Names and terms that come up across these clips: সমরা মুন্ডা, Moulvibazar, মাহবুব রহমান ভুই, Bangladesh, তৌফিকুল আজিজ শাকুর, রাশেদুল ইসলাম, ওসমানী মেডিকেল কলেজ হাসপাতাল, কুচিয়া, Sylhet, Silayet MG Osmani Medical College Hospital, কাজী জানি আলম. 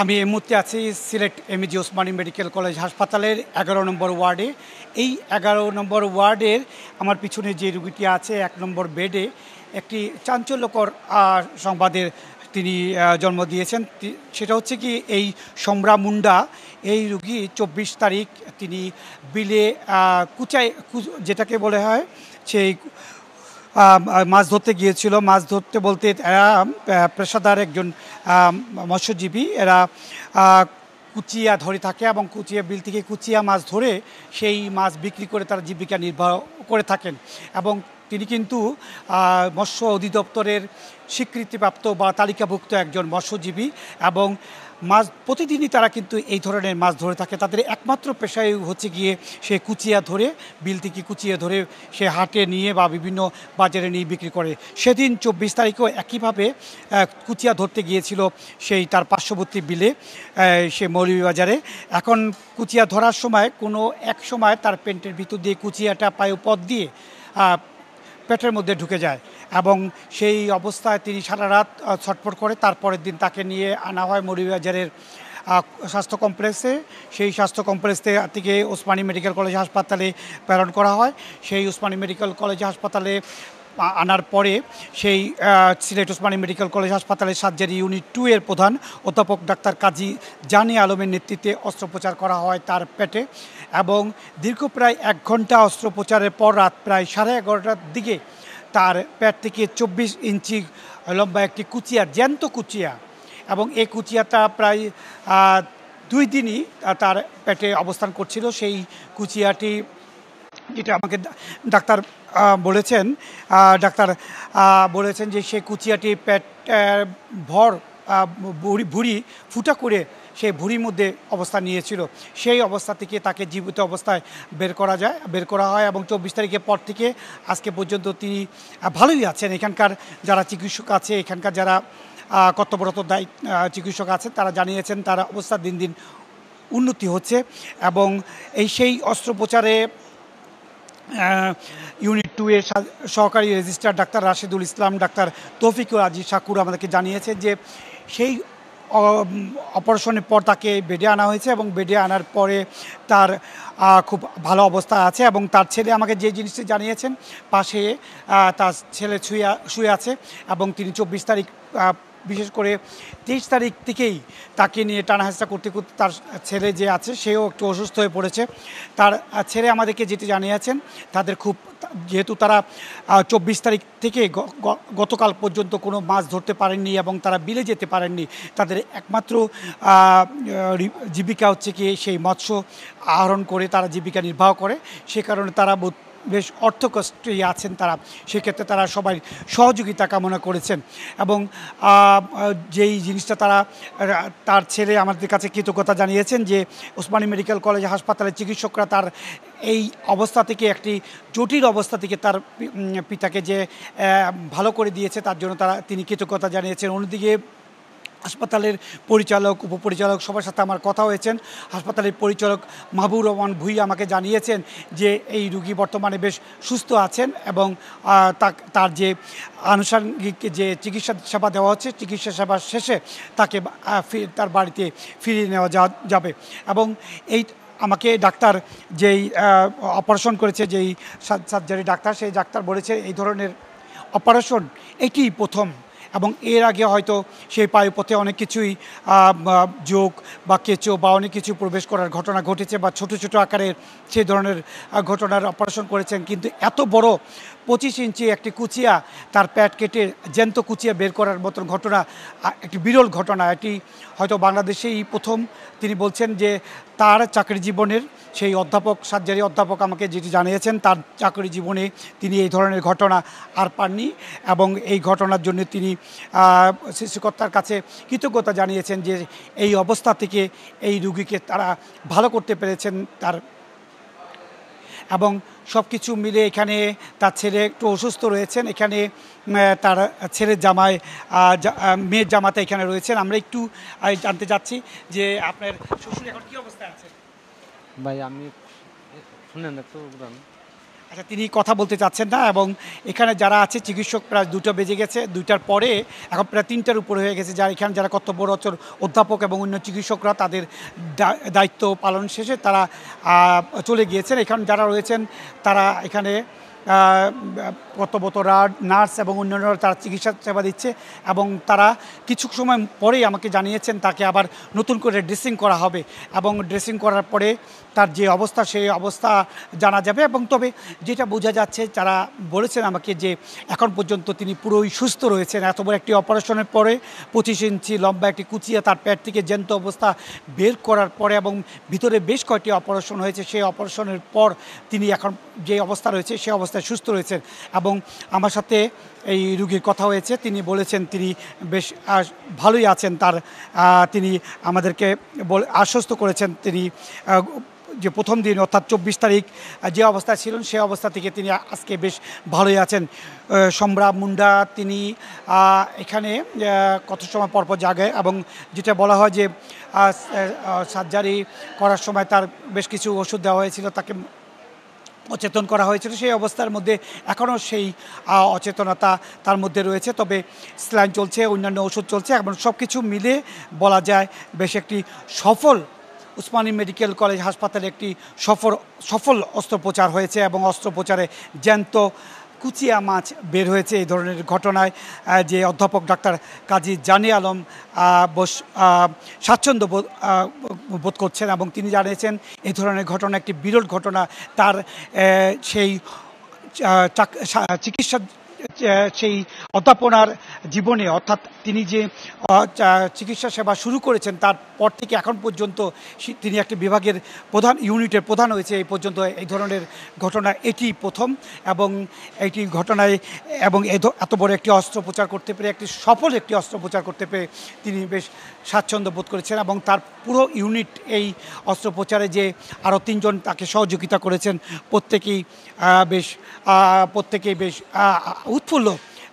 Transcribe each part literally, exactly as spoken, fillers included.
আমি এই মুহূর্তে আছি Sylhet MG Osmani medical college হাসপাতালের এগারো নম্বর ওয়ার্ডে। এই এগারো নম্বর ওয়ার্ডের আমার পিছনে যে রুগীটি আছে এক নম্বর বেডে, একটি চাঞ্চল্যকর সংবাদের তিনি জন্ম দিয়েছেন। সেটা হচ্ছে কি, এই সমরা মুন্ডা এই রুগী চব্বিশ তারিখ তিনি বিলে কুচায় যেটাকে বলে হয় সেই মাছ ধরতে গিয়েছিল। মাছ ধরতে বলতে এরা পেশাদার একজন মৎস্যজীবী, এরা কুচিয়া ধরে থাকে এবং কুচিয়া বিল থেকে কুচিয়া মাছ ধরে সেই মাছ বিক্রি করে তারা জীবিকা নির্বাহ করে থাকেন। এবং তিনি কিন্তু মৎস্য অধিদপ্তরের স্বীকৃতিপ্রাপ্ত বা তালিকাভুক্ত একজন মৎস্যজীবী এবং মাছ প্রতিদিনই তারা কিন্তু এই ধরনের মাছ ধরে থাকে। তাদের একমাত্র পেশায় হচ্ছে গিয়ে সে কুচিয়া ধরে বিল থেকে কুচিয়ে ধরে সে হাটে নিয়ে বা বিভিন্ন বাজারে নিয়ে বিক্রি করে। সেদিন চব্বিশ তারিখেও একইভাবে কুচিয়া ধরতে গিয়েছিল সেই তার পার্শ্ববর্তী বিলে, সে মৌলভীবাজারে। এখন কুচিয়া ধরার সময় কোনো এক সময় তার প্যান্টের ভিতর দিয়ে কুচিয়াটা পায়ে পথ দিয়ে পেটের মধ্যে ঢুকে যায় এবং সেই অবস্থায় তিনি সারা রাত ছটফট করে। তারপরের দিন তাকে নিয়ে আনা হয় মৌলভীবাজারের স্বাস্থ্য কমপ্লেক্সে। সেই স্বাস্থ্য কমপ্লেক্স থেকে ওসমানী মেডিকেল কলেজ হাসপাতালে প্রেরণ করা হয়। সেই ওসমানী মেডিকেল কলেজ হাসপাতালে আনার পরে সেই সিলেট ওসমানী মেডিকেল কলেজ হাসপাতালের সার্জারি ইউনিট টু এর প্রধান অধ্যাপক ডাক্তার কাজী জানি আলমের নেতৃত্বে অস্ত্রোপচার করা হয় তার পেটে। এবং দীর্ঘ প্রায় এক ঘন্টা অস্ত্রোপচারের পর রাত প্রায় সাড়ে এগারোটার দিকে তার পেট থেকে চব্বিশ ইঞ্চি লম্বা একটি কুচিয়া, জ্যান্ত কুচিয়া, এবং এই কুচিয়াটা প্রায় দুই দিনই তার পেটে অবস্থান করছিল। সেই কুচিয়াটি যেটা আমাকে ডাক্তার বলেছেন ডাক্তার বলেছেন যে সেই কুচিয়াটি পেট ভর ভুঁড়ি ভুঁড়ি ফুটা করে সেই ভুঁড়ির মধ্যে অবস্থান নিয়েছিল। সেই অবস্থা থেকে তাকে জীবিত অবস্থায় বের করা যায় বের করা হয় এবং চব্বিশ তারিখের পর থেকে আজকে পর্যন্ত তিনি ভালোই আছেন। এখানকার যারা চিকিৎসক আছে, এখানকার যারা কর্তব্যরত দায়িত্ব চিকিৎসক আছেন তারা জানিয়েছেন তার অবস্থা দিন দিন উন্নতি হচ্ছে। এবং এই সেই অস্ত্রোপচারে ইউনিট টু এর সহকারী registrar doctor রাশেদুল ইসলাম, doctor তৌফিকুল আজিজ শাকুর আমাদেরকে জানিয়েছেন যে সেই অপারেশনের পর তাকে বেডে আনা হয়েছে এবং বেডে আনার পরে তার খুব ভালো অবস্থা আছে। এবং তার ছেলে আমাকে যে জিনিসটি জানিয়েছেন, পাশে তার ছেলে শুয়ে শুয়ে আছে এবং তিনি চব্বিশ তারিখ বিশেষ করে তেইশ তারিখ থেকেই তাকে নিয়ে টানাহাঁচড়া করতে করতে তার ছেলে যে আছে সেও একটু অসুস্থ হয়ে পড়েছে। তার ছেলে আমাদেরকে যেটি জানিয়েছেন তাদের খুব, যেহেতু তারা চব্বিশ তারিখ থেকে গতকাল পর্যন্ত কোনো মাছ ধরতে পারেননি এবং তারা বিলে যেতে পারেননি, তাদের একমাত্র জীবিকা হচ্ছে কি সেই মৎস্য আহরণ করে তারা জীবিকা নির্বাহ করে। সে কারণে তারা বেশ অর্থকষ্টই আছেন তারা। সেক্ষেত্রে তারা সবাই সহযোগিতা কামনা করেছেন। এবং যেই জিনিসটা তারা তার ছেলে আমাদের কাছে কৃতজ্ঞতা জানিয়েছেন যে ওসমানী মেডিকেল কলেজ হাসপাতালের চিকিৎসকরা তার এই অবস্থা থেকে, একটি জটিল অবস্থা থেকে তার পিতাকে যে ভালো করে দিয়েছে তার জন্য তারা তিনি কৃতজ্ঞতা জানিয়েছেন। অন্যদিকে হাসপাতালের পরিচালক, উপপরিচালক সবার সাথে আমার কথা হয়েছেন। হাসপাতালের পরিচালক মাহবুব রহমান ভুই আমাকে জানিয়েছেন যে এই রুগী বর্তমানে বেশ সুস্থ আছেন এবং তার যে আনুষঙ্গিক যে চিকিৎসা সেবা দেওয়া হচ্ছে, চিকিৎসা সেবা শেষে তাকে তার বাড়িতে ফিরিয়ে নেওয়া যাবে। এবং এই আমাকে ডাক্তার যেই অপারেশন করেছে, যেই সার্জারি ডাক্তার, সেই ডাক্তার বলেছে এই ধরনের অপারেশন এটি প্রথম এবং এর আগে হয়তো সেই পায়ুপথে অনেক কিছুই যোগ বা কেঁচো বা অনেক কিছু প্রবেশ করার ঘটনা ঘটেছে বা ছোট ছোট আকারের সেই ধরনের ঘটনার অপারেশন করেছেন, কিন্তু এত বড় পঁচিশ ইঞ্চি একটি কুচিয়া তার প্যাট কেটে জ্যান্ত কুচিয়া বের করার মতন ঘটনা একটি বিরল ঘটনা। এটি হয়তো বাংলাদেশেই প্রথম। তিনি বলছেন যে তার চাকরি জীবনের সেই অধ্যাপক, সার্জারি অধ্যাপক আমাকে যেটি জানিয়েছেন তার চাকরি জীবনে তিনি এই ধরনের ঘটনা আর পাননি এবং এই ঘটনার জন্য তিনি সৃষ্টিকর্তার কাছে কৃতজ্ঞতা জানিয়েছেন যে এই অবস্থা থেকে এই রুগীকে তারা ভালো করতে পেরেছেন তার। এবং সব কিছু মিলে এখানে তার ছেলে একটু অসুস্থ রয়েছেন, এখানে তার ছেলের জামাই মেয়ের জামাতা এখানে রয়েছেন। আমরা একটু জানতে চাচ্ছি যে আপনার শ্বশুর এখন কী অবস্থায় আছে? ভাই আমি শুনেন একটু আচ্ছা, তিনি কথা বলতে চাচ্ছেন না এবং এখানে যারা আছে চিকিৎসক প্রায় দুটো বেজে গেছে, দুইটার পরে এখন প্রায় তিনটার উপরে হয়ে গেছে, যার এখানে যারা কর্তব্যরত অধ্যাপক এবং অন্য চিকিৎসকরা তাদের দায়িত্ব পালন শেষে তারা চলে গিয়েছেন। এখানে যারা রয়েছেন তারা এখানে কর্তব্যতরা নার্স এবং অন্যান্যরা তারা চিকিৎসা সেবা দিচ্ছে এবং তারা কিছু সময় পরেই আমাকে জানিয়েছেন তাকে আবার নতুন করে ড্রেসিং করা হবে এবং ড্রেসিং করার পরে তার যে অবস্থা সেই অবস্থা জানা যাবে। এবং তবে যেটা বোঝা যাচ্ছে যারা বলেছেন আমাকে যে এখন পর্যন্ত তিনি পুরোই সুস্থ রয়েছেন। এত বড় একটি অপারেশনের পরে পঁচিশ ইঞ্চি লম্বা একটি কুচিয়া তার পেট থেকে জ্যান্ত অবস্থা বের করার পরে এবং ভিতরে বেশ কয়েকটি অপারেশন হয়েছে, সেই অপারেশনের পর তিনি এখন যে অবস্থা রয়েছে সেই অবস্থা সুস্থ রয়েছেন। এবং আমার সাথে এই রুগীর কথা হয়েছে, তিনি বলেছেন তিনি বেশ ভালোই আছেন। তার তিনি আমাদেরকে আশ্বস্ত করেছেন তিনি যে প্রথম দিন অর্থাৎ চব্বিশ তারিখ যে অবস্থায় ছিলেন সে অবস্থা থেকে তিনি আজকে বেশ ভালোই আছেন। সম্রা মুন্ডা তিনি এখানে কত সময় পরপর জাগায় এবং যেটা বলা হয় যে সার্জারি করার সময় তার বেশ কিছু ওষুধ দেওয়া হয়েছিল, তাকে অচেতন করা হয়েছিল, সেই অবস্থার মধ্যে এখনও সেই অচেতনতা তার মধ্যে রয়েছে। তবে স্যালাইন চলছে, অন্যান্য ওষুধ চলছে এবং সব কিছু মিলে বলা যায় বেশ একটি সফল ওসমানী মেডিকেল কলেজ হাসপাতালে একটি সফল সফল অস্ত্রোপচার হয়েছে এবং অস্ত্রোপচারে জ্যান্ত কুচিয়া মাছ বের হয়েছে। এই ধরনের ঘটনায় যে অধ্যাপক ডাক্তার কাজী জানি আলম বস স্বাচ্ছন্দ্য বোধ করছেন এবং তিনি জানিয়েছেন এই ধরনের ঘটনা একটি বিরল ঘটনা। তার সেই চিকিৎসা সেই অধ্যাপনার জীবনে অর্থাৎ তিনি যে চিকিৎসা সেবা শুরু করেছেন তারপর থেকে এখন পর্যন্ত তিনি একটি বিভাগের প্রধান ইউনিটের প্রধান হয়েছে। এই পর্যন্ত এই ধরনের ঘটনা এটি প্রথম এবং এটি ঘটনায় এবং এত বড় একটি অস্ত্রোপচার করতে পেরে একটি সফল একটি অস্ত্রোপচার করতে পেরে তিনি বেশ স্বাচ্ছন্দ্য বোধ করেছেন এবং তার পুরো ইউনিট এই অস্ত্রোপচারে যে আরও তিনজন তাকে সহযোগিতা করেছেন প্রত্যেকেই বেশ প্রত্যেকেই বেশ উৎফুল্ল।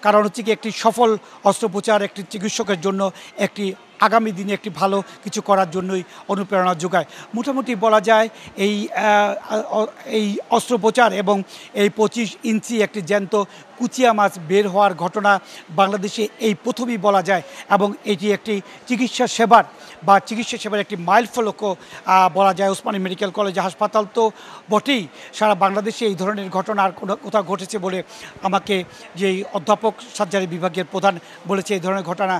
কারণ হচ্ছে কি একটি সফল অস্ত্রোপচার একটি চিকিৎসকের জন্য একটি আগামী দিনে একটি ভালো কিছু করার জন্যই অনুপ্রেরণা যোগায়। মোটামুটি বলা যায় এই এই অস্ত্রোপচার এবং এই পঁচিশ ইঞ্চি একটি জ্যান্ত কুচিয়া মাছ বের হওয়ার ঘটনা বাংলাদেশে এই প্রথমই বলা যায় এবং এটি একটি চিকিৎসা সেবার বা চিকিৎসা সেবার একটি মাইল ফলকও বলা যায়। ওসমানী মেডিকেল কলেজ হাসপাতাল তো বটেই, সারা বাংলাদেশে এই ধরনের ঘটনা আর কোথাও ঘটেছে বলে আমাকে যে অধ্যাপক সার্জারি বিভাগের প্রধান বলেছে এই ধরনের ঘটনা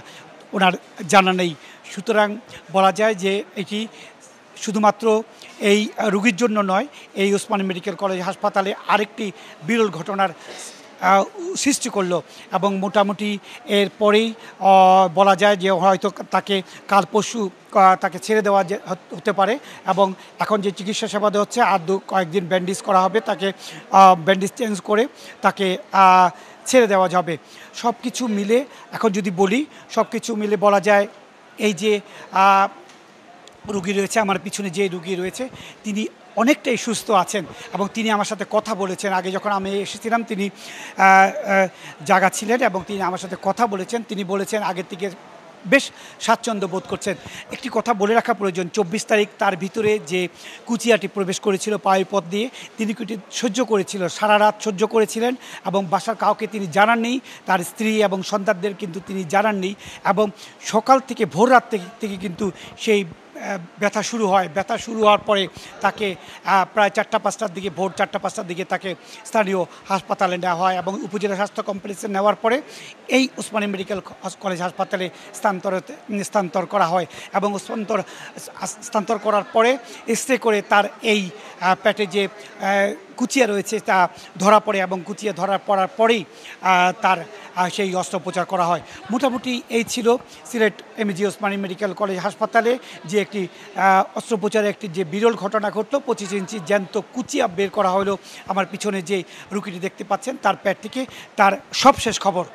ওনার জানা নেই। সুতরাং বলা যায় যে এটি শুধুমাত্র এই রোগীর জন্য নয়, এই ওসমানী মেডিকেল কলেজ হাসপাতালে আরেকটি বিরল ঘটনার সৃষ্টি করলো এবং মোটামুটি এর পরেই বলা যায় যে হয়তো তাকে কাল পরশু তাকে ছেড়ে দেওয়া হতে পারে এবং এখন যে চিকিৎসা সেবা দেওয়া হচ্ছে আর দু কয়েকদিন ব্যান্ডেজ করা হবে, তাকে ব্যান্ডেজ চেঞ্জ করে তাকে ছেড়ে দেওয়া যাবে। সব কিছু মিলে এখন যদি বলি সব কিছু মিলে বলা যায় এই যে রুগী রয়েছে আমার পিছনে যে রুগী রয়েছে তিনি অনেকটাই সুস্থ আছেন এবং তিনি আমার সাথে কথা বলেছেন। আগে যখন আমি এসেছিলাম তিনি জায়গা ছিলেন এবং তিনি আমার সাথে কথা বলেছেন, তিনি বলেছেন আগের থেকে বেশ স্বাচ্ছন্দ্য বোধ করছেন। একটি কথা বলে রাখা প্রয়োজন, চব্বিশ তারিখ তার ভিতরে যে কুচিয়াটি প্রবেশ করেছিল পায়ুপথ দিয়ে তিনি কুটি সহ্য করেছিল, সারা রাত সহ্য করেছিলেন এবং বাসার কাউকে তিনি জানাননি, তার স্ত্রী এবং সন্তানদের কিন্তু তিনি জানাননি এবং সকাল থেকে ভোর রাত থেকে কিন্তু সেই ব্যথা শুরু হয়। ব্যথা শুরু হওয়ার পরে তাকে প্রায় চারটা পাঁচটার দিকে ভোর চারটা পাঁচটার দিকে তাকে স্থানীয় হাসপাতালে নেওয়া হয় এবং উপজেলা স্বাস্থ্য কমপ্লেক্সে নেওয়ার পরে এই ওসমানী মেডিকেল কলেজ হাসপাতালে স্থানান্তর স্থানান্তর করা হয় এবং স্থানান্তর স্থানান্তর করার পরে স্প্রে করে তার এই পেটে যে কুচিয়া রয়েছে তা ধরা পড়ে এবং কুচিয়া ধরা পড়ার পরেই তার সেই অস্ত্রোপচার করা হয়। মোটামুটি এই ছিল Sylhet MG Osmani medical college হাসপাতালে যে একটি অস্ত্রোপচারে একটি যে বিরল ঘটনা ঘটলো, পঁচিশ ইঞ্চি জ্যান্ত কুচিয়া বের করা হলো আমার পিছনে যে রুগীটি দেখতে পাচ্ছেন তার পেট থেকে, তার সবশেষ খবর।